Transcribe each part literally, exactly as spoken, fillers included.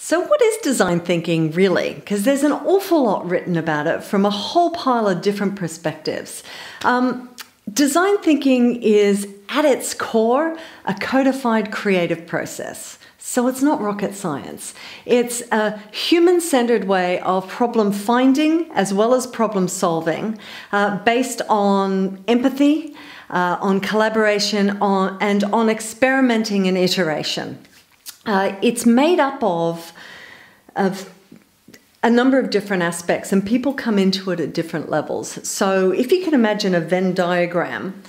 So what is design thinking really? Because there's an awful lot written about it from a whole pile of different perspectives. Um, design thinking is, at its core, a codified creative process. So it's not rocket science. It's a human-centered way of problem finding as well as problem solving uh, based on empathy, uh, on collaboration, on, and on experimenting and iteration. Uh, it's made up of, of a number of different aspects, and people come into it at different levels. So if you can imagine a Venn diagram,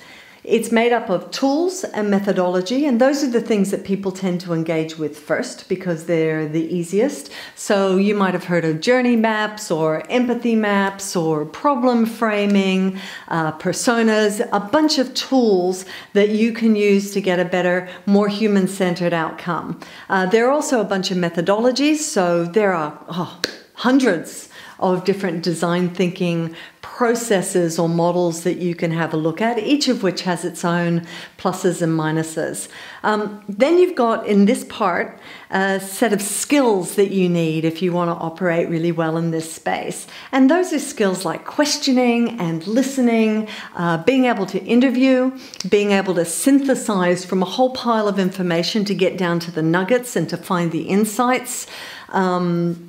it's made up of tools and methodology, and those are the things that people tend to engage with first because they're the easiest. So you might have heard of journey maps or empathy maps or problem framing, uh, personas, a bunch of tools that you can use to get a better, more human-centered outcome. Uh, there are also a bunch of methodologies, so there are oh, hundreds of different design thinking processes or models that you can have a look at, each of which has its own pluses and minuses. Um, then you've got, in this part, a set of skills that you need if you want to operate really well in this space. And those are skills like questioning and listening, uh, being able to interview, being able to synthesize from a whole pile of information to get down to the nuggets and to find the insights, um,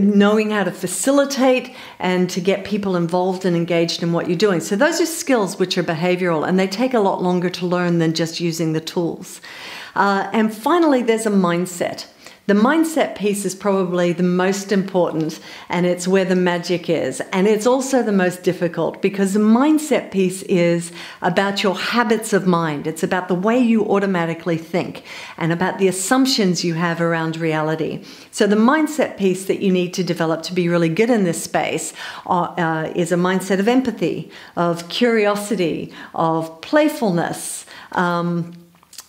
knowing how to facilitate and to get people involved and engaged in what you're doing. So those are skills which are behavioral, and they take a lot longer to learn than just using the tools. Uh, and finally, there's a mindset. The mindset piece is probably the most important, and it's where the magic is. And it's also the most difficult because the mindset piece is about your habits of mind. It's about the way you automatically think and about the assumptions you have around reality. So the mindset piece that you need to develop to be really good in this space are, uh, is a mindset of empathy, of curiosity, of playfulness, um,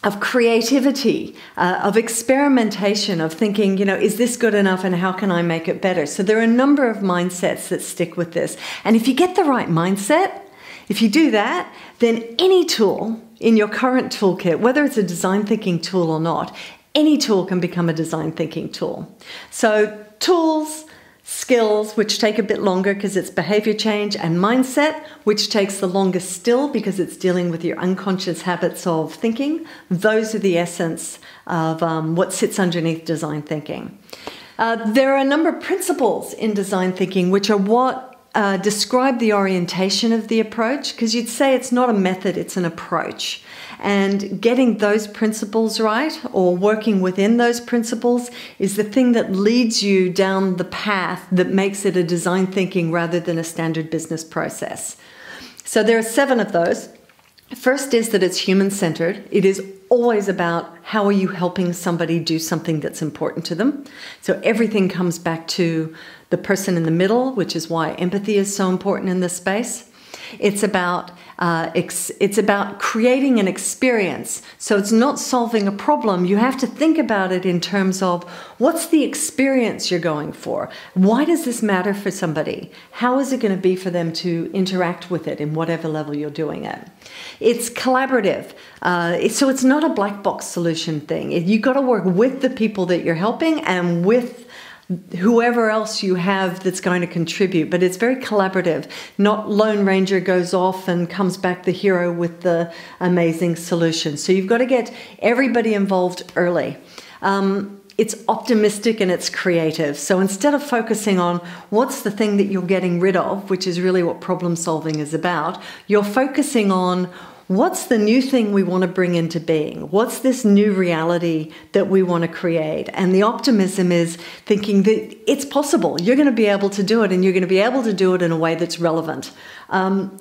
of creativity, uh, of experimentation, of thinking, you know, is this good enough and how can I make it better? So there are a number of mindsets that stick with this. And if you get the right mindset, if you do that, then any tool in your current toolkit, whether it's a design thinking tool or not, any tool can become a design thinking tool. So tools, skills, which take a bit longer because it's behavior change, and mindset, which takes the longest still because it's dealing with your unconscious habits of thinking. Those are the essence of um, what sits underneath design thinking. Uh, there are a number of principles in design thinking which are what uh, describe the orientation of the approach, because you'd say it's not a method, it's an approach. And getting those principles right, or working within those principles, is the thing that leads you down the path that makes it a design thinking rather than a standard business process. So there are seven of those. First is that it's human-centered. It is always about how are you helping somebody do something that's important to them. So everything comes back to the person in the middle, which is why empathy is so important in this space. It's about uh, ex it's about creating an experience. So it's not solving a problem. You have to think about it in terms of what's the experience you're going for? Why does this matter for somebody? How is it going to be for them to interact with it in whatever level you're doing it? It's collaborative. Uh, so it's not a black box solution thing. You've got to work with the people that you're helping and with whoever else you have that's going to contribute, but it's very collaborative. Not Lone Ranger goes off and comes back the hero with the amazing solution. So you've got to get everybody involved early. Um, it's optimistic and it's creative. So instead of focusing on what's the thing that you're getting rid of, which is really what problem solving is about, you're focusing on what's the new thing we want to bring into being? What's this new reality that we want to create? And the optimism is thinking that it's possible. You're going to be able to do it, and you're going to be able to do it in a way that's relevant. Um,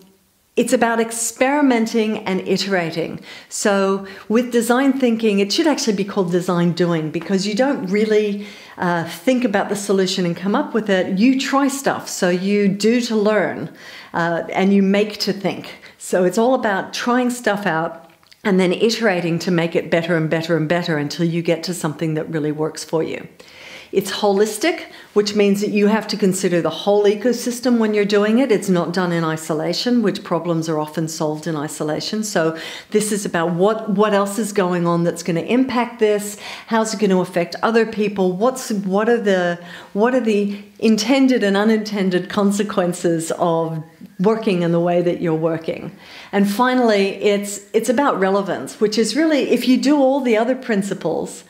it's about experimenting and iterating. So with design thinking, it should actually be called design doing, because you don't really uh, think about the solution and come up with it. You try stuff. So you do to learn uh, and you make to think. So it's all about trying stuff out and then iterating to make it better and better and better until you get to something that really works for you. It's holistic, which means that you have to consider the whole ecosystem when you're doing it. It's not done in isolation, which problems are often solved in isolation. So this is about what, what else is going on that's going to impact this, how's it going to affect other people, what's, what are the, what are the intended and unintended consequences of working in the way that you're working. And finally, it's, it's about relevance, which is really, if you do all the other principles,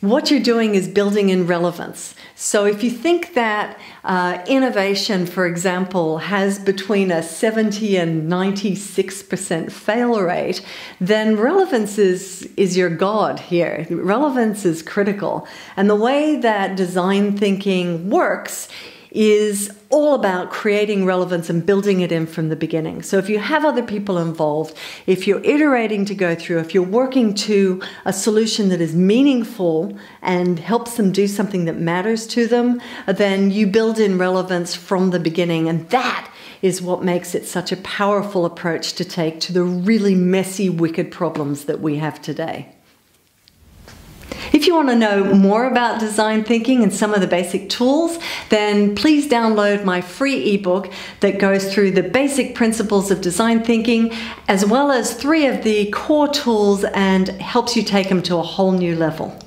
what you're doing is building in relevance. So if you think that uh, innovation, for example, has between a seventy and ninety-six percent fail rate, then relevance is, is your God here. Relevance is critical. And the way that design thinking works is all about creating relevance and building it in from the beginning. So if you have other people involved, if you're iterating to go through, if you're working to a solution that is meaningful and helps them do something that matters to them, then you build in relevance from the beginning. And that is what makes it such a powerful approach to take to the really messy, wicked problems that we have today. If you want to know more about design thinking and some of the basic tools, then please download my free ebook that goes through the basic principles of design thinking, as well as three of the core tools, and helps you take them to a whole new level.